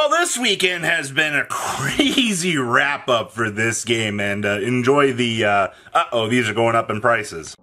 Well, this weekend has been a crazy wrap-up for this game, and enjoy the, uh-oh, these are going up in prices.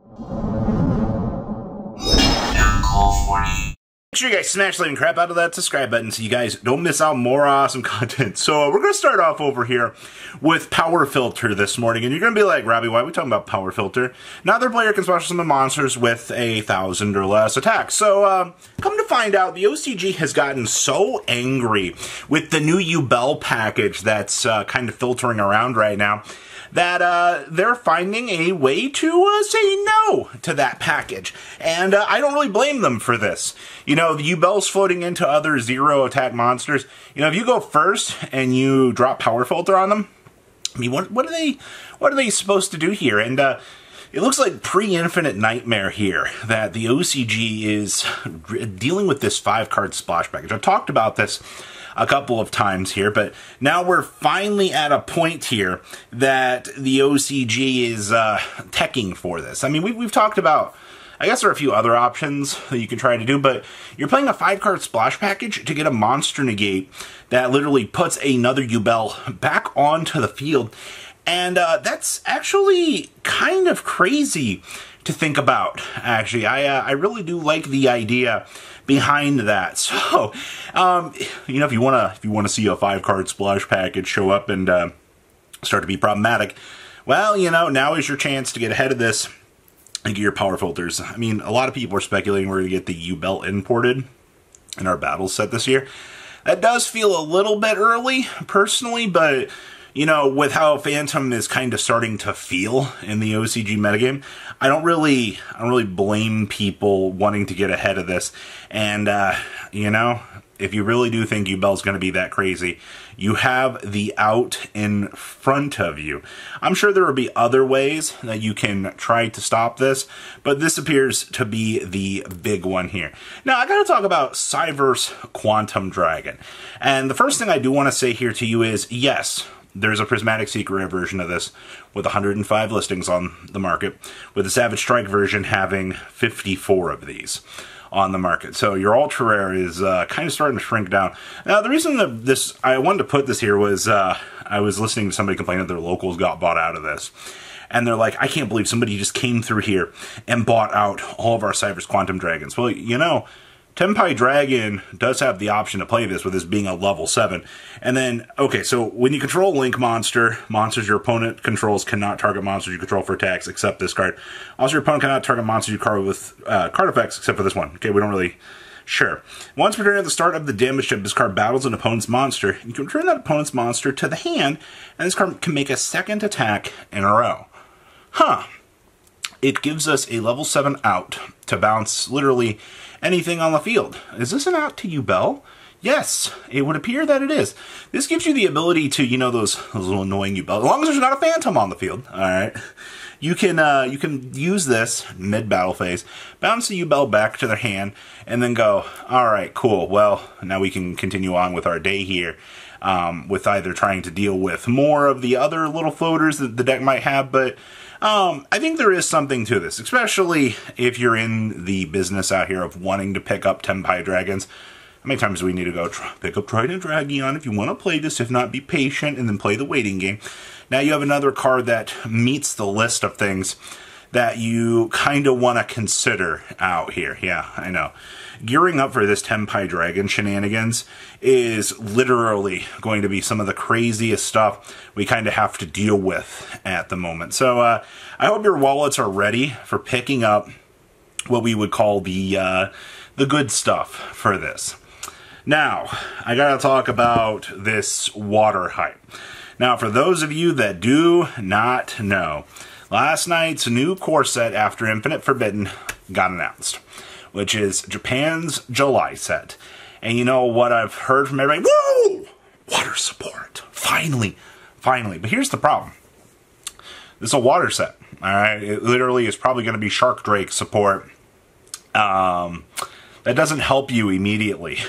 Make sure you guys smash the living crap out of that subscribe button so you guys don't miss out more awesome content. So we're going to start off over here with Power Filter this morning. And you're going to be like, Robbie, why are we talking about Power Filter? Another player can special summon monsters with 1,000 or less attacks. So come to find out, the OCG has gotten so angry with the new Yubel package that's kind of filtering around right now that they're finding a way to say no to that package. And I don't really blame them for this. You know, the U-Belt's floating into other zero-attack monsters. You know, if you go first and you drop Power Filter on them, I mean, what are they supposed to do here? And it looks like pre-Infinite Nightmare here, that the OCG is dealing with this 5-card splash package. I've talked about this a couple of times here, but now we're finally at a point here that the OCG is teching for this. I mean, we've talked about, I guess there are a few other options that you can try to do, but you're playing a 5-card splash package to get a monster negate that literally puts another Yubel back onto the field. And that's actually kind of crazy to think about, actually. I really do like the idea behind that. So, you know, if you wanna see a 5-card splash package show up and start to be problematic, well, you know, now is your chance to get ahead of this and get your Power Filters. I mean, a lot of people are speculating we're going to get the U-Belt imported in our Battle Set this year. That does feel a little bit early, personally, but, you know, with how Phantom is kind of starting to feel in the OCG metagame, I don't really blame people wanting to get ahead of this. And, you know, if you really do think U-Belt's going to be that crazy, you have the out in front of you. I'm sure there will be other ways that you can try to stop this, but this appears to be the big one here. Now, I got to talk about Cyberse Quantum Dragon. And the first thing I do want to say here to you is, yes, there's a Prismatic Secret Rare version of this with 105 listings on the market, with the Savage Strike version having 54 of these on the market. So your ultra rare is kind of starting to shrink down. Now, the reason that I wanted to put this here was I was listening to somebody complain that their locals got bought out of this. And they're like, I can't believe somebody just came through here and bought out all of our Cyberse Quantum Dragons. Well, you know, Tenpai Dragon does have the option to play this with this being a level 7. And then, okay, so when you control Link monsters your opponent controls cannot target monsters you control for attacks except this card. Also, your opponent cannot target monsters you card with card effects except for this one. Okay, we don't really... Sure. Once per turn at the start of the damage chip, this card battles an opponent's monster. You can return that opponent's monster to the hand, and this card can make a second attack in a row. Huh. It gives us a level 7 out to bounce literally anything on the field. Is this an out to Yubel? Yes, it would appear that it is. This gives you the ability to, you know, those little annoying Yubel, as long as there's not a Phantom on the field, all right? You can use this mid-battle phase, bounce the Yubel back to their hand, and then go, all right, cool, well, now we can continue on with our day here. With either trying to deal with more of the other little floaters that the deck might have, but I think there is something to this, especially if you're in the business out here of wanting to pick up Tenpai Dragons. How many times do we need to go pick up Trident Dragion if you want to play this? If not, be patient and then play the waiting game. Now you have another card that meets the list of things that you kind of want to consider out here. Yeah, I know. Gearing up for this Tenpai Dragon shenanigans is literally going to be some of the craziest stuff we kind of have to deal with at the moment. So I hope your wallets are ready for picking up what we would call the good stuff for this. Now, I gotta talk about this water hype. Now, for those of you that do not know, last night's new core set after Infinite Forbidden got announced, which is Japan's July set. And you know what I've heard from everybody? Woo! Water support. Finally. Finally. But here's the problem. This is a water set. All right? It literally is probably going to be Shark Drake support. That doesn't help you immediately.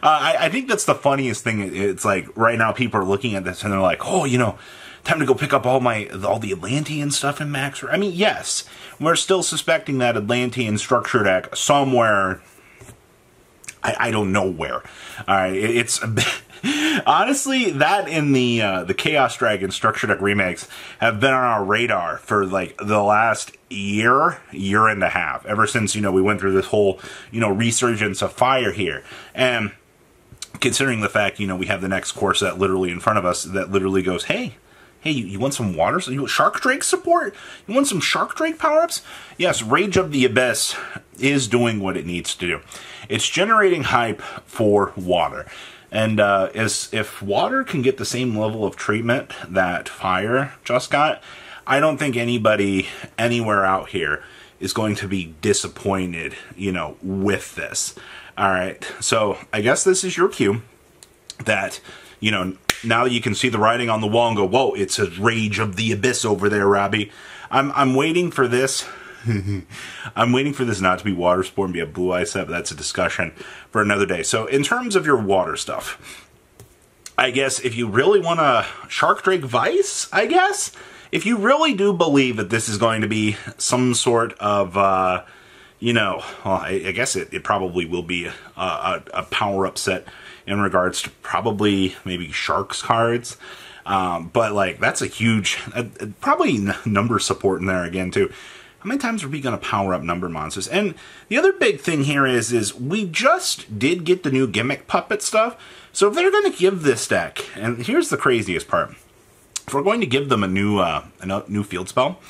I think that's the funniest thing. It's like right now people are looking at this and they're like, oh, you know, time to go pick up all the Atlantean stuff in Maxor. I mean, yes, we're still suspecting that Atlantean structure deck somewhere I don't know where. All right, it's honestly that in the Chaos Dragon Structure Deck remakes have been on our radar for like the last year and a half, ever since, you know, we went through this whole, you know, resurgence of fire here. And considering the fact, you know, we have the next core set literally in front of us that literally goes, hey, you want some water? So you want Shark Drake support? You want some Shark Drake power-ups? Yes, Rage of the Abyss is doing what it needs to do. It's generating hype for water. And if water can get the same level of treatment that fire just got, I don't think anybody anywhere out here is going to be disappointed, you know, with this. All right, so I guess this is your cue that, you know, now that you can see the writing on the wall and go, whoa, it's a Rage of the Abyss over there, Robbie. I'm waiting for this. I'm waiting for this not to be water sport and be a Blue-Eyes set, but that's a discussion for another day. So in terms of your water stuff, I guess if you really want a Shark Drake Vice, I guess, if you really do believe that this is going to be some sort of, you know, well, I guess it probably will be a power-up set in regards to probably maybe Sharks cards. But, like, that's a huge, probably number support in there again, too. How many times are we going to power up number monsters? And the other big thing here is we just did get the new Gimmick Puppet stuff. So if they're going to give this deck, and here's the craziest part. If we're going to give them a new field spell,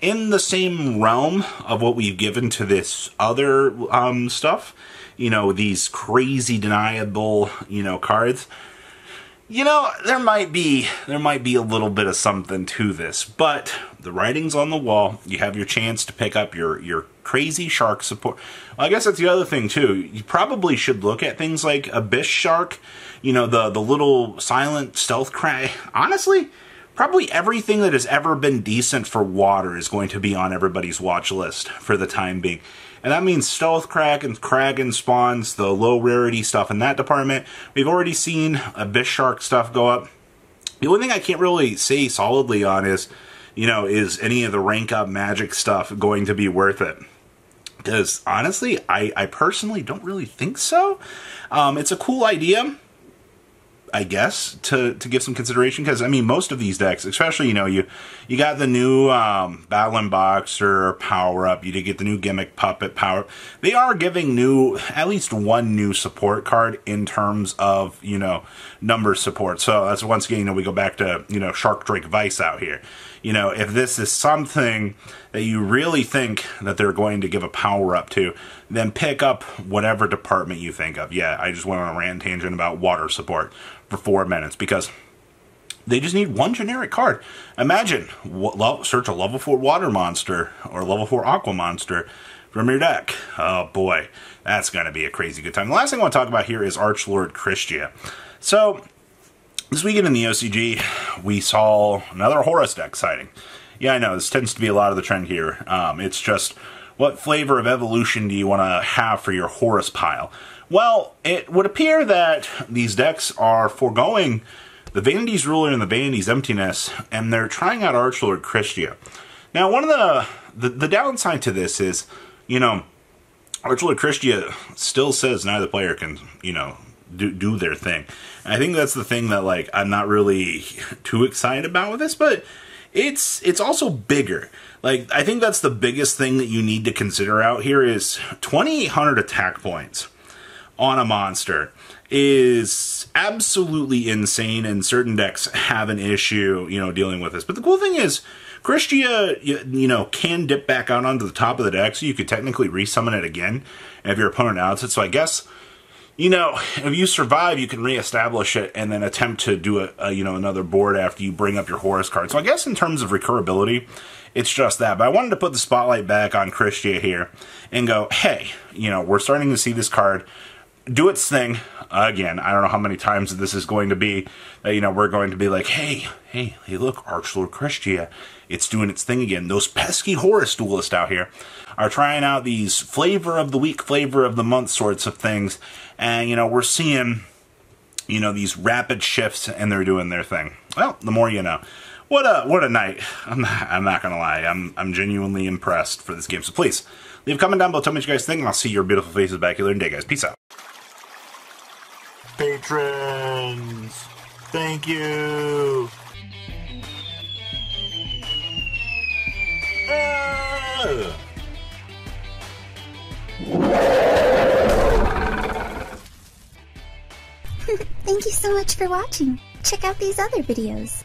in the same realm of what we've given to this other stuff, you know, these crazy deniable, you know, cards, you know, there might be a little bit of something to this, but the writing's on the wall. You have your chance to pick up your crazy shark support. Well, I guess that's the other thing too. You probably should look at things like Abyss Shark, you know, the little silent stealth cry. Honestly, probably everything that has ever been decent for water is going to be on everybody's watch list for the time being. And that means Stealth Kraken, Kraken spawns, the low rarity stuff in that department. We've already seen Abyss Shark stuff go up. The only thing I can't really say solidly on is, you know, is any of the rank up magic stuff going to be worth it? Because honestly, I personally don't really think so. It's a cool idea, I guess, to give some consideration, because I mean most of these decks, especially, you know, you got the new Battling Boxer power up, you did get the new Gimmick Puppet power up. They are giving new, at least one new support card in terms of, you know, number support. So that's once again, you know, we go back to, you know, Shark Drake Vice out here. You know, if this is something that you really think that they're going to give a power up to, then pick up whatever department you think of. Yeah, I just went on a rant tangent about water support for 4 minutes because they just need one generic card. Imagine, search a level 4 water monster or level 4 aqua monster from your deck. Oh boy, that's going to be a crazy good time. The last thing I want to talk about here is Archlord Kristya. So this weekend in the OCG, we saw another Horus deck sighting. Yeah, I know, this tends to be a lot of the trend here. It's just, what flavor of evolution do you want to have for your Horus pile? Well, it would appear that these decks are foregoing the Vanity's Ruler and the Vanity's Emptiness, and they're trying out Archlord Kristya. Now, one of the downside to this is, you know, Archlord Kristya still says neither player can, you know, do their thing. I think that's the thing that, like, I'm not really too excited about with this, but it's also bigger. Like, I think that's the biggest thing that you need to consider out here is 2,800 attack points on a monster is absolutely insane, and certain decks have an issue, you know, dealing with this. But the cool thing is, Kristya, you know, can dip back out onto the top of the deck, so you could technically resummon it again if your opponent outs it. So I guess, you know, if you survive, you can reestablish it and then attempt to do you know, another board after you bring up your Horus card. So I guess in terms of recurability, it's just that. But I wanted to put the spotlight back on Kristya here and go, hey, you know, we're starting to see this card do its thing again. I don't know how many times this is going to be that, you know, we're going to be like, hey, look, Archlord Kristya, it's doing its thing again. Those pesky Horus duelists out here are trying out these flavor of the week, flavor of the month sorts of things. And, you know, we're seeing, you know, these rapid shifts, and they're doing their thing. Well, the more you know. What a night. I'm not going to lie. I'm genuinely impressed for this game. So please, leave a comment down below. Tell me what you guys think, and I'll see your beautiful faces back here later in the day, guys. Peace out. patrons. Thank you. Thank you so much for watching. Check out these other videos.